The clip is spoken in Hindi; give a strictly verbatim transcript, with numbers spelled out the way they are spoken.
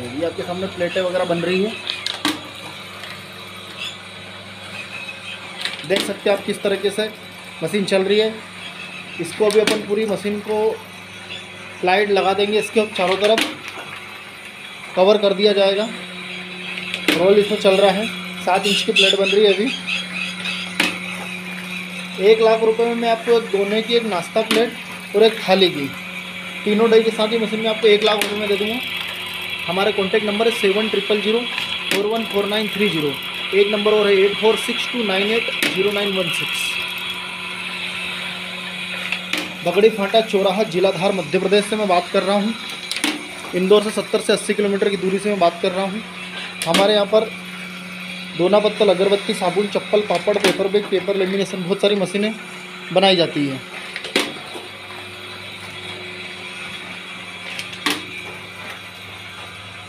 ये आपके सामने प्लेटें वगैरह बन रही है, देख सकते हैं आप किस तरीके से मशीन चल रही है। इसको भी अपन पूरी मशीन को प्लाइट लगा देंगे, इसके चारों तरफ कवर कर दिया जाएगा। रोल इसमें चल रहा है, सात इंच की प्लेट बन रही है अभी। एक लाख रुपए में मैं आपको दोने की एक नाश्ता प्लेट और एक थाली की तीनों डे के साथ ही मशीन में आपको एक लाख रुपए में दे दूँगा। हमारा कॉन्टैक्ट नंबर है seven triple zero four one four nine three zero. एक नंबर और है eight four six two nine eight zero nine one six. Bagdi Phata चौराहा जिला धार मध्य प्रदेश से मैं बात कर रहा हूँ। इंदौर से सत्तर से अस्सी किलोमीटर की दूरी से मैं बात कर रहा हूँ। हमारे यहाँ पर दोना पत्तल, अगरबत्ती, साबुन, चप्पल, पापड़, पेपर बैग, पेपर लेमिनेशन बहुत सारी मशीनें बनाई जाती हैं।